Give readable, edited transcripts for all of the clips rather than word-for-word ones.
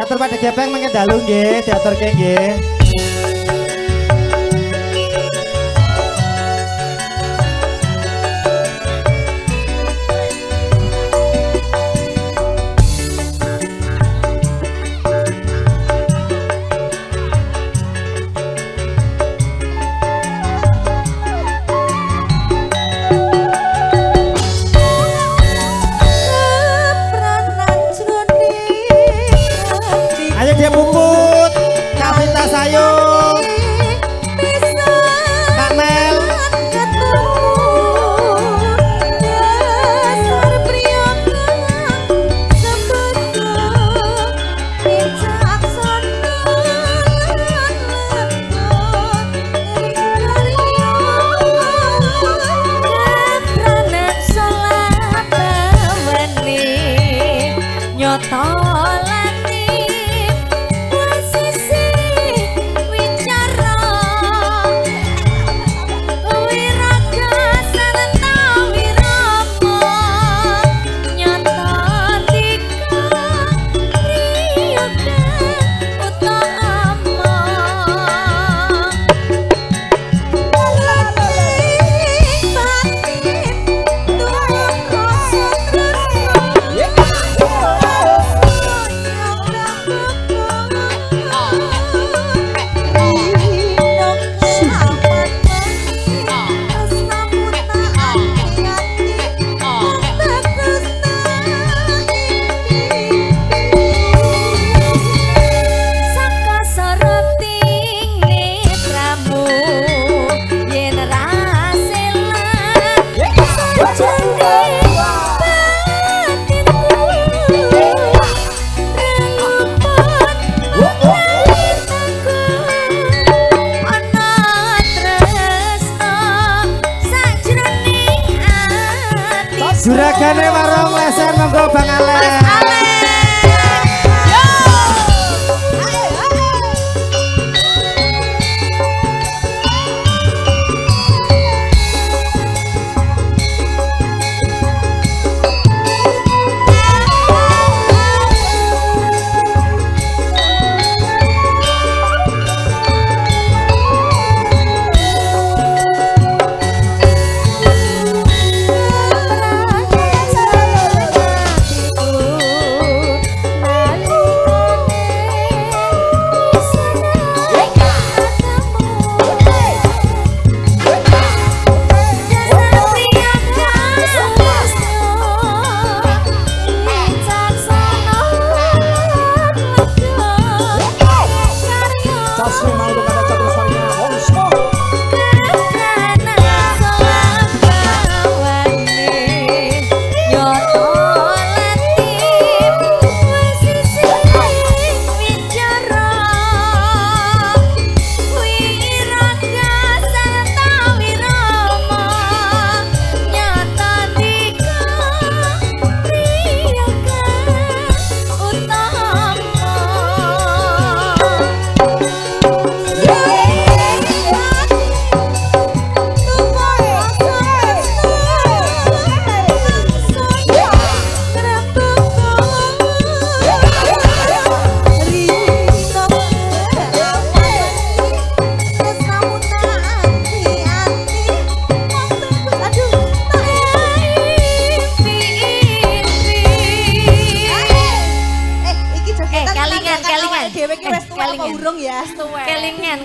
Katur pada gepeng mengke dalu nggih, diaturke nggih. Juragane warung leser monggo Bang ALAS.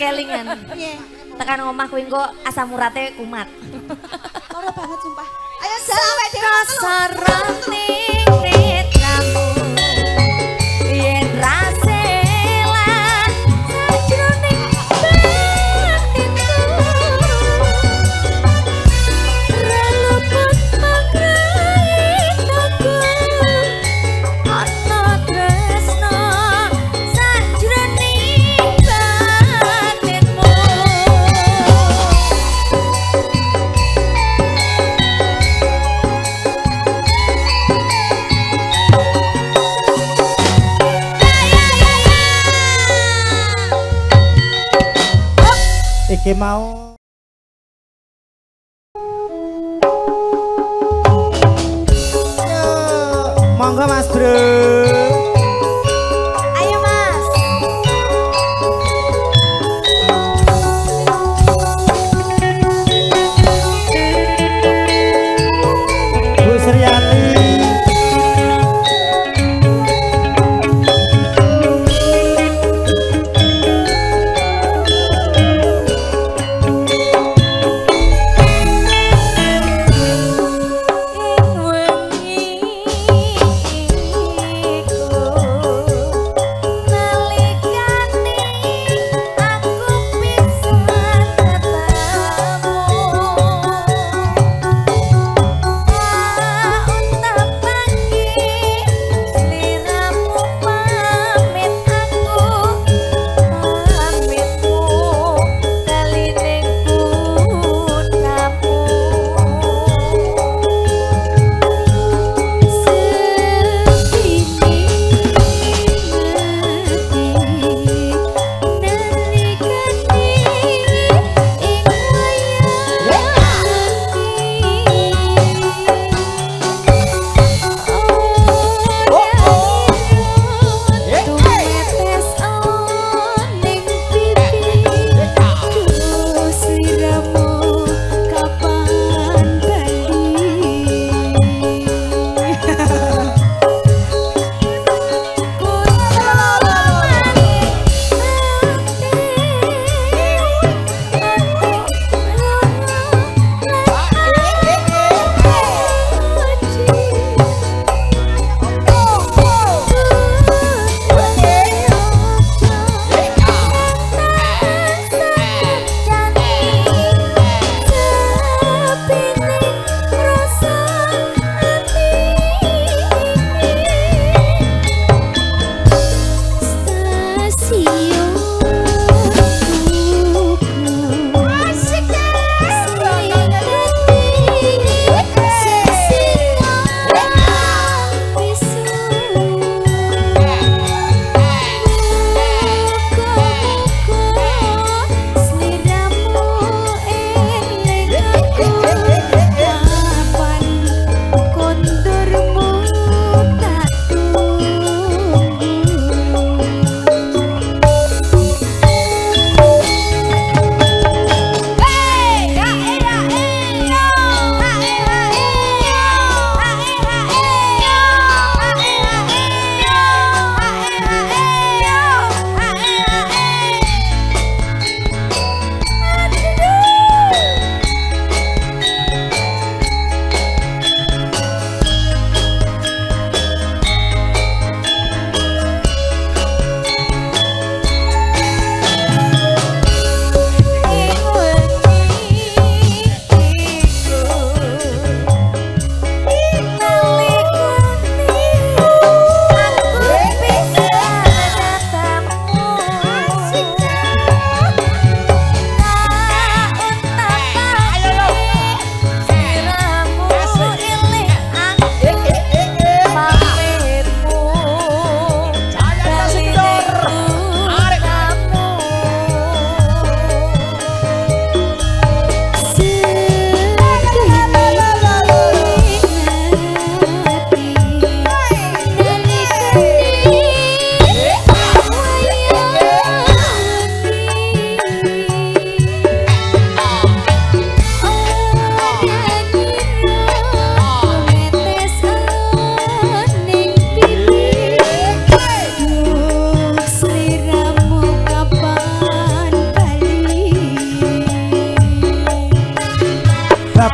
Kelingan. Tekan omah kuwi engko asam urate kumat. Ora banget sumpah. Ayo sampe dhewe serening netramu. Yen rasa lan sajroning batinku. Reluput mangrai tuku. Ana tresno iki mau monggo Mas Bro. Ayo Mas.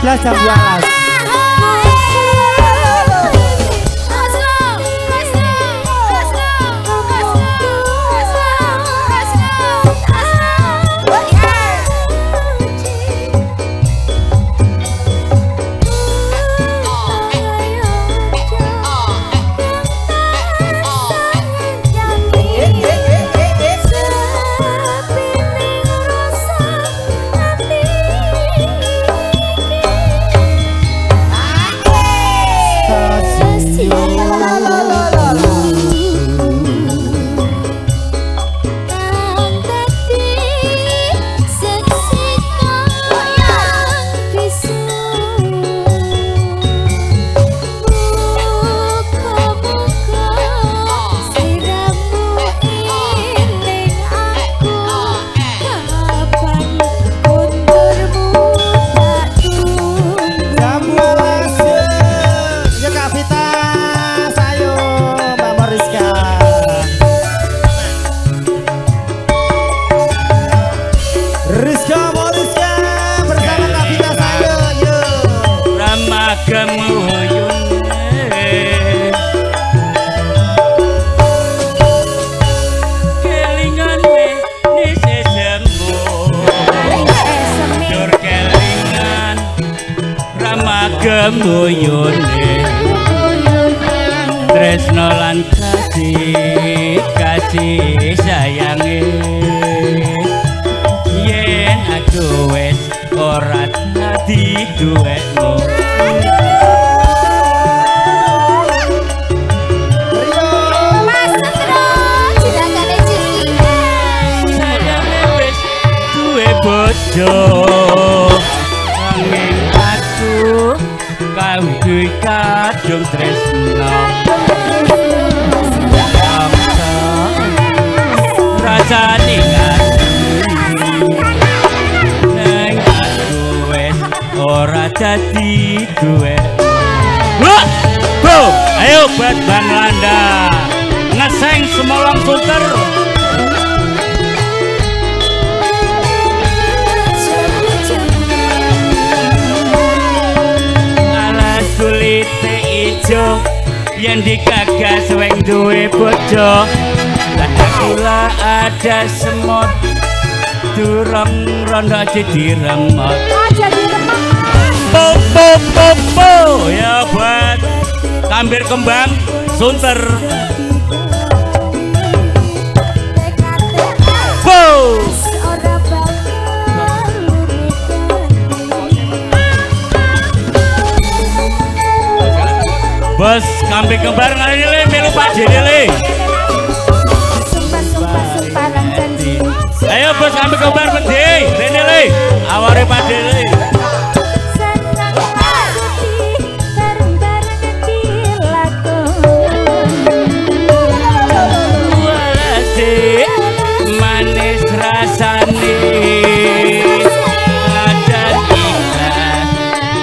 belajar di ALAS. Gemuyune tresno lan kasih sayange yen aku wes ora dadi duwekmu. Sayangnya wes duwe bojo kui kadung tresno rasane nang aku wes ora dadi duwe. Ayo buat Bang Landa ngeseng semolong sunter. Yang dikagas weng duwe bojo, lada kula ada semut, durung rondo jadi remot. Ya buat Kambir Kembang Sunter. Bos Kambing Kembar kali ini melu pajene le. Sumpah janji. Ayo bos Kambing Kembar pedih, rene le. Aware pajene. Manis rasane. Ladan ikan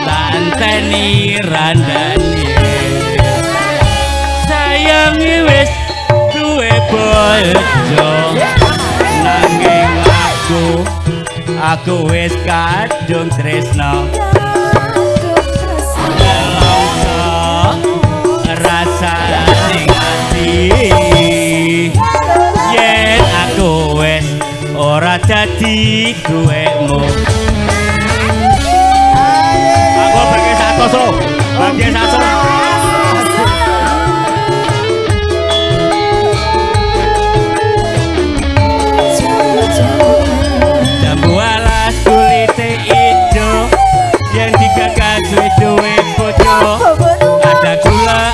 tanteni randani. Wis duwe bojo nanging aku wis kadung tresno rasane ati yen aku wis ora dadi duwekmu. Aku bagi satu so bagi satu.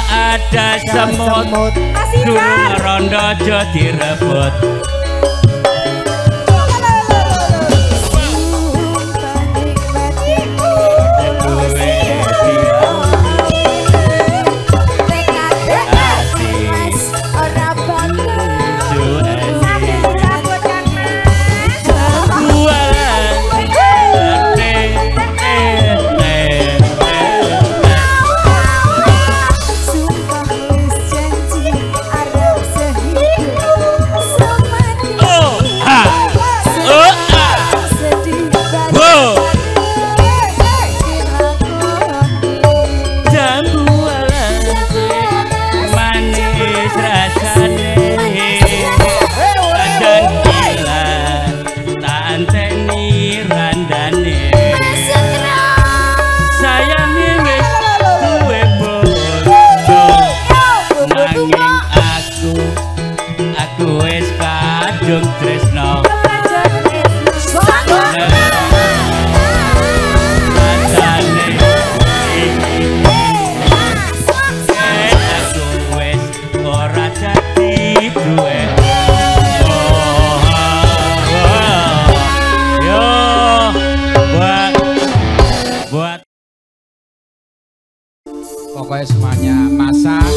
Ada semut, durung rondo aja direbut. Sayang aku wis kadung tresno. Pokoknya semuanya masak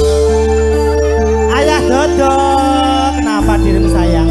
Ayah Dodong. Kenapa dirimu sayang?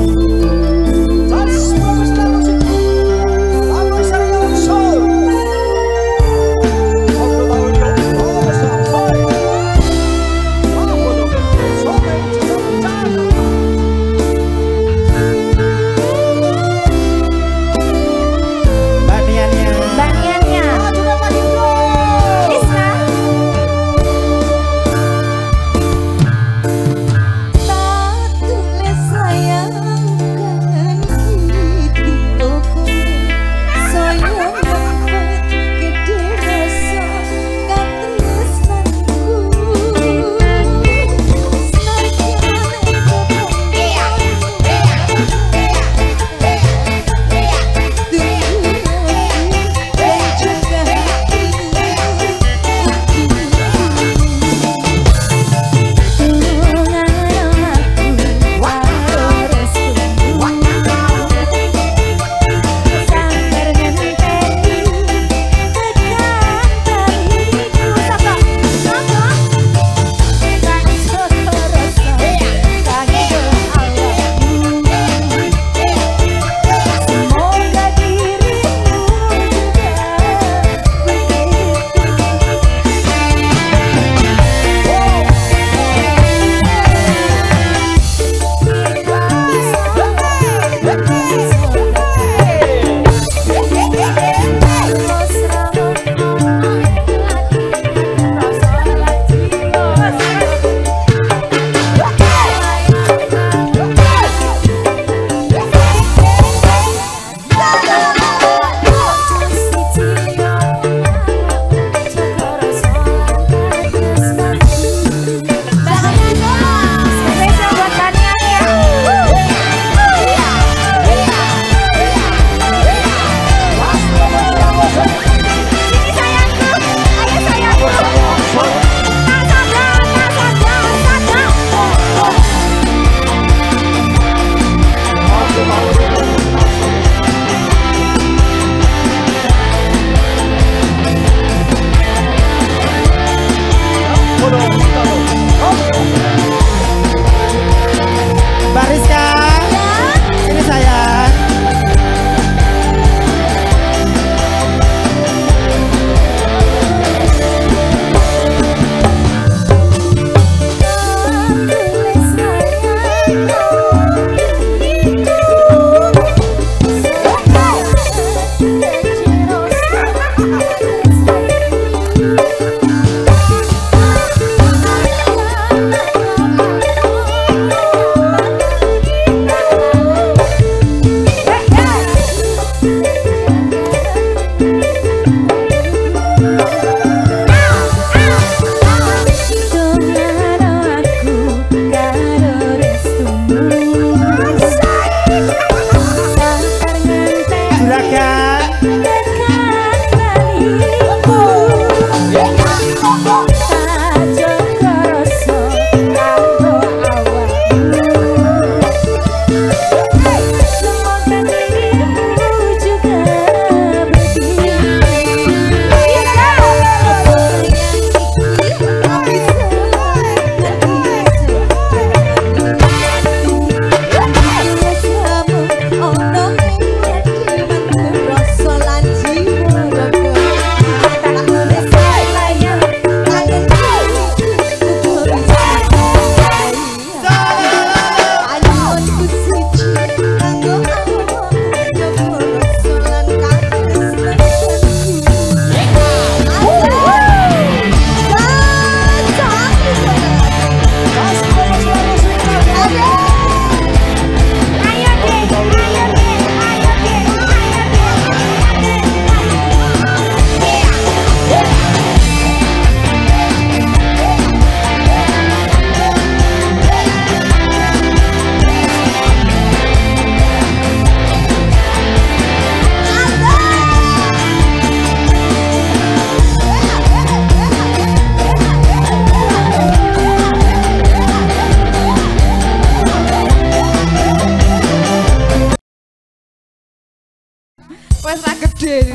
deh.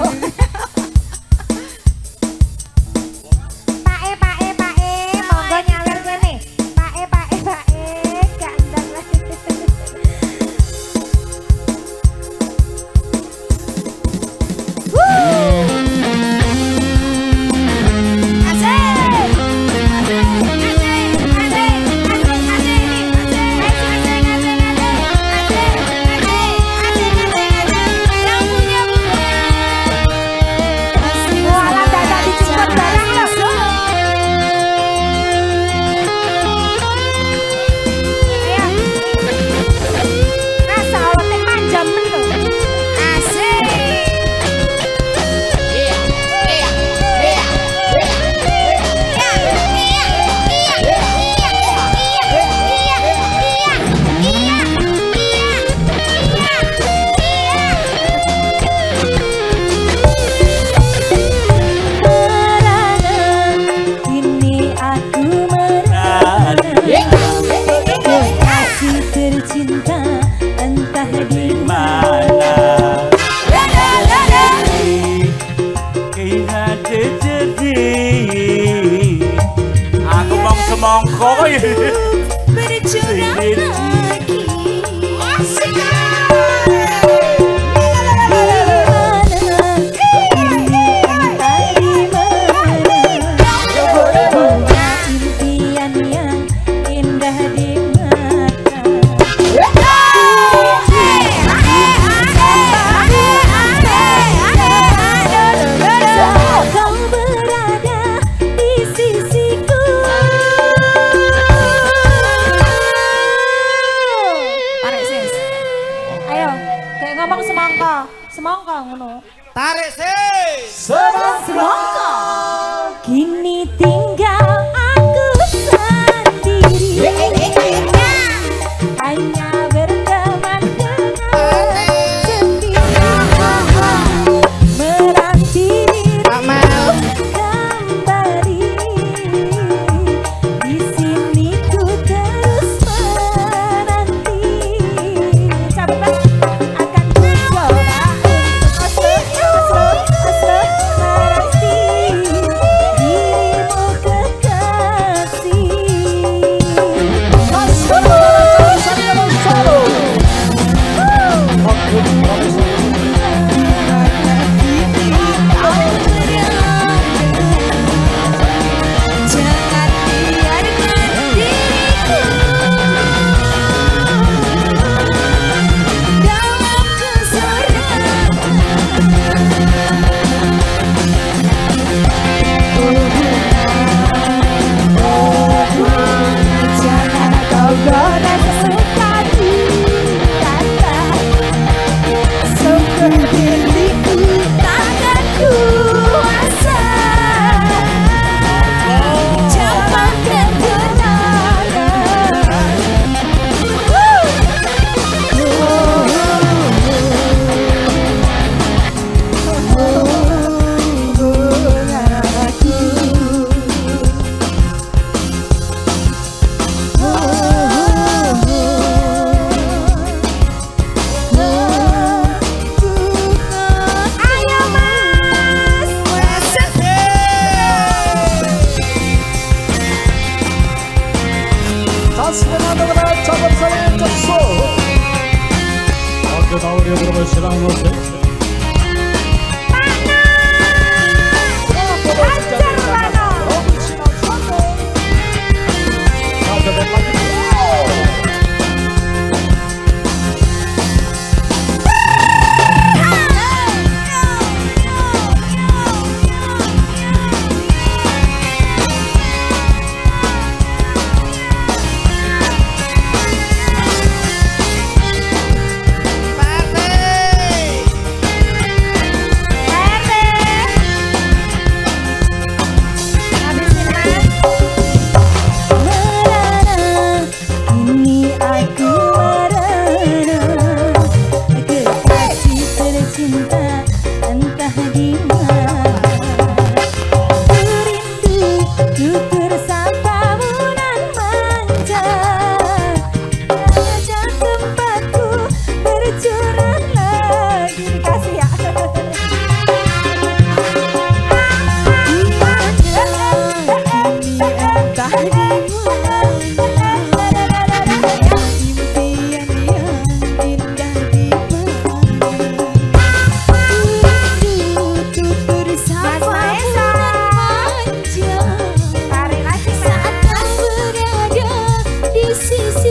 sisi.